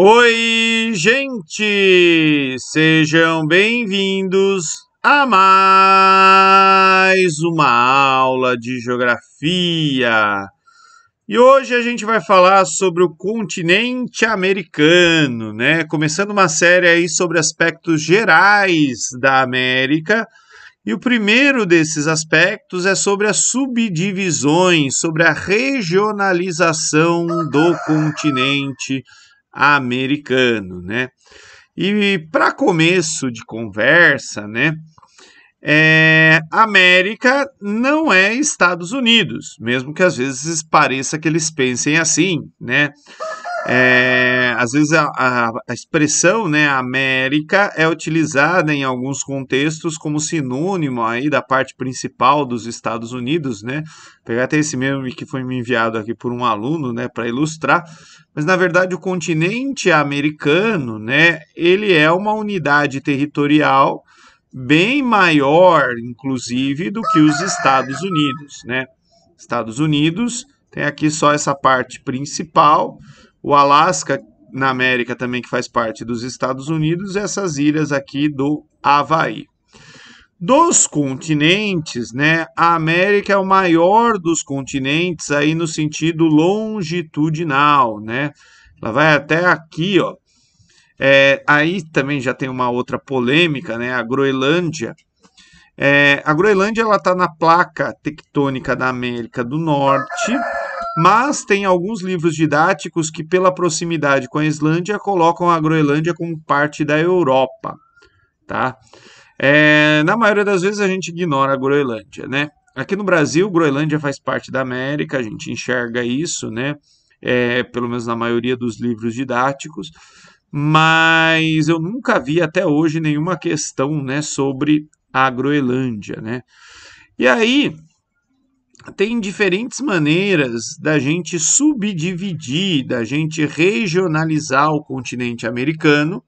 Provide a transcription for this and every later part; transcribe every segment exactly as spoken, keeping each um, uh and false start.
Oi, gente! Sejam bem-vindos a mais uma aula de geografia. E hoje a gente vai falar sobre o continente americano, né? Começando uma série aí sobre aspectos gerais da América. E o primeiro desses aspectos é sobre as subdivisões, sobre a regionalização do continente americano, né? E para começo de conversa, né? É, América não é Estados Unidos, mesmo que às vezes pareça que eles pensem assim, né? É, às vezes a, a, a expressão, né, América é utilizada em alguns contextos como sinônimo aí da parte principal dos Estados Unidos, né? Pegar até esse meme que foi me enviado aqui por um aluno, né, para ilustrar. Mas na verdade o continente americano, né, ele é uma unidade territorial bem maior, inclusive, do que os Estados Unidos, né? Estados Unidos tem aqui só essa parte principal. O Alasca, na América, também que faz parte dos Estados Unidos, e essas ilhas aqui do Havaí. Dos continentes, né, a América é o maior dos continentes aí no sentido longitudinal, né? Ela vai até aqui, ó. É, aí também já tem uma outra polêmica, né? A Groenlândia. É, a Groenlândia está na placa tectônica da América do Norte, mas tem alguns livros didáticos que, pela proximidade com a Islândia, colocam a Groenlândia como parte da Europa, tá? É, na maioria das vezes a gente ignora a Groenlândia, né? Aqui no Brasil, Groenlândia faz parte da América, a gente enxerga isso, né? É, pelo menos na maioria dos livros didáticos, mas eu nunca vi até hoje nenhuma questão, né, sobre a Groenlândia, né? E aí tem diferentes maneiras da gente subdividir, da gente regionalizar o continente americano.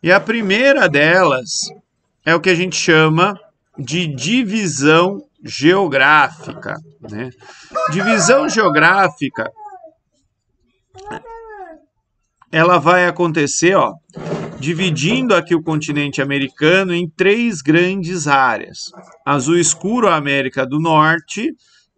E a primeira delas é o que a gente chama de divisão geográfica, né? Divisão geográfica, ela vai acontecer, ó, dividindo aqui o continente americano em três grandes áreas. Azul escuro, a América do Norte,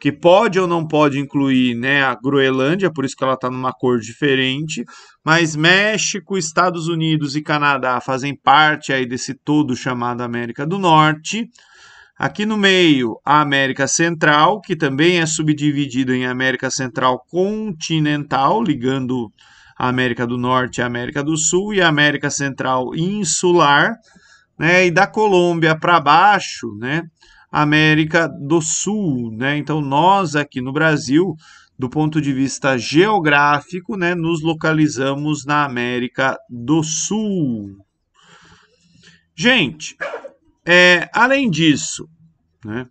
que pode ou não pode incluir, né, a Groenlândia, por isso que ela está numa cor diferente, mas México, Estados Unidos e Canadá fazem parte aí desse todo chamado América do Norte. Aqui no meio, a América Central, que também é subdividido em América Central Continental, ligando a América do Norte, a América do Sul e a América Central Insular, né, e da Colômbia para baixo, né, América do Sul, né? Então nós aqui no Brasil, do ponto de vista geográfico, né, nos localizamos na América do Sul. Gente, é, além disso, né,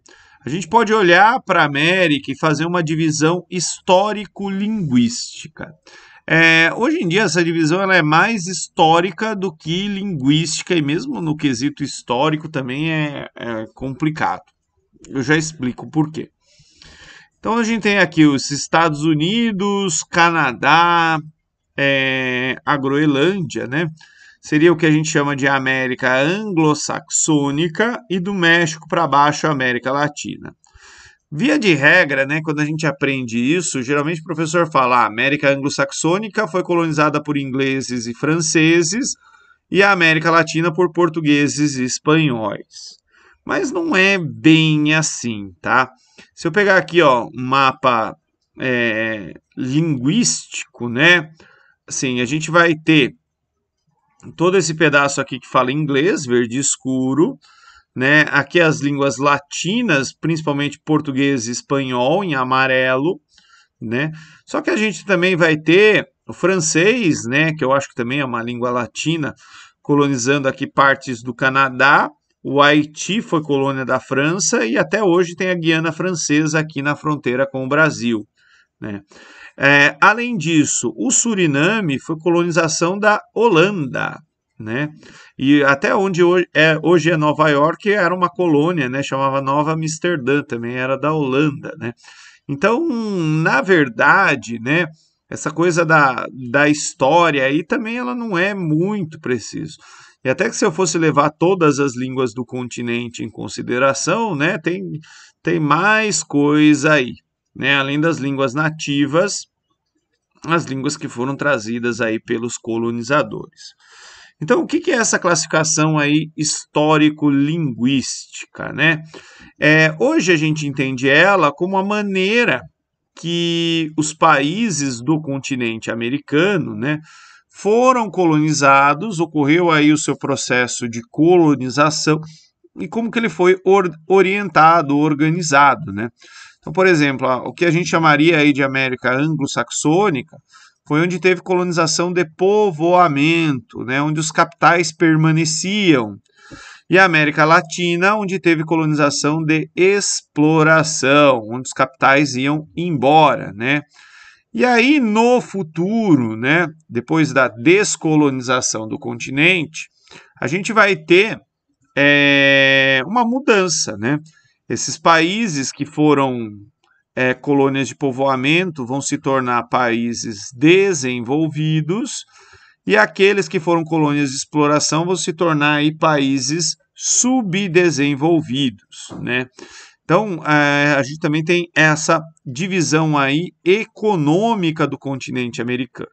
a gente pode olhar para a América e fazer uma divisão histórico-linguística. É, hoje em dia essa divisão ela é mais histórica do que linguística, e mesmo no quesito histórico também é, é complicado. Eu já explico por quê. Então a gente tem aqui os Estados Unidos, Canadá, é, a Groenlândia, né? Seria o que a gente chama de América anglo-saxônica, e do México para baixo a América Latina. Via de regra, né, quando a gente aprende isso, geralmente o professor fala: a América anglo-saxônica foi colonizada por ingleses e franceses e a América Latina por portugueses e espanhóis. Mas não é bem assim, tá? Se eu pegar aqui, ó, um mapa é, linguístico, né, assim, a gente vai ter todo esse pedaço aqui que fala inglês, verde escuro, né? Aqui as línguas latinas, principalmente português e espanhol, em amarelo, né? Só que a gente também vai ter o francês, né, que eu acho que também é uma língua latina, colonizando aqui partes do Canadá. O Haiti foi colônia da França e até hoje tem a Guiana Francesa aqui na fronteira com o Brasil, né? É, além disso, o Suriname foi colonização da Holanda, né? E até onde hoje é, hoje é Nova York, era uma colônia, né? Chamava Nova Amsterdã, também era da Holanda, né? Então, na verdade, né, Essa coisa da, da história aí também ela não é muito precisa. E até que se eu fosse levar todas as línguas do continente em consideração, né, tem, tem mais coisa aí, né? Além das línguas nativas, as línguas que foram trazidas aí pelos colonizadores. Então, o que é essa classificação aí histórico-linguística, né? É, hoje a gente entende ela como a maneira que os países do continente americano, né, foram colonizados, ocorreu aí o seu processo de colonização e como que ele foi or- orientado, organizado, né? Então, por exemplo, o que a gente chamaria aí de América anglo-saxônica foi onde teve colonização de povoamento, né, onde os capitais permaneciam. E a América Latina, onde teve colonização de exploração, onde os capitais iam embora, né? E aí, no futuro, né, depois da descolonização do continente, a gente vai ter é, uma mudança, né? Esses países que foram é, colônias de povoamento vão se tornar países desenvolvidos e aqueles que foram colônias de exploração vão se tornar aí, países subdesenvolvidos, né? Então, é, a gente também tem essa divisão aí econômica do continente americano.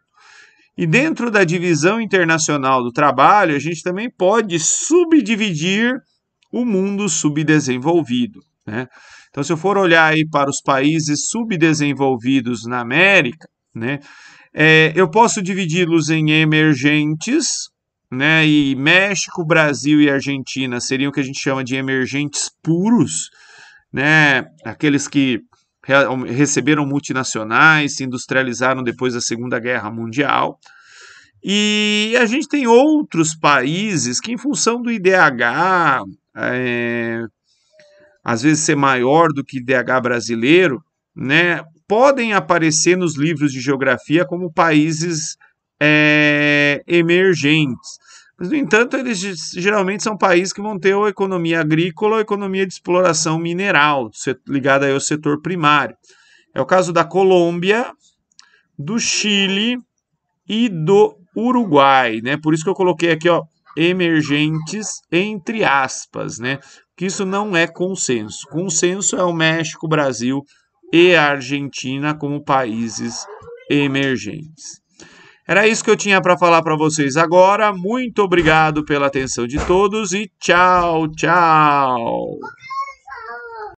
E dentro da divisão internacional do trabalho, a gente também pode subdividir o mundo subdesenvolvido, né? Então, se eu for olhar aí para os países subdesenvolvidos na América, né, é, eu posso dividi-los em emergentes, né, e México, Brasil e Argentina seriam o que a gente chama de emergentes puros, né, aqueles que re- receberam multinacionais, se industrializaram depois da Segunda Guerra Mundial. E a gente tem outros países que, em função do I D H, é, às vezes ser maior do que I D H brasileiro, né, podem aparecer nos livros de geografia como países é, emergentes. Mas, no entanto, eles geralmente são países que vão ter ou economia agrícola ou economia de exploração mineral, ligada aí ao setor primário. É o caso da Colômbia, do Chile e do Uruguai, né? Por isso que eu coloquei aqui, ó, emergentes entre aspas, né? Que isso não é consenso. Consenso é o México, Brasil e a Argentina como países emergentes. Era isso que eu tinha para falar para vocês agora. Muito obrigado pela atenção de todos e tchau, tchau!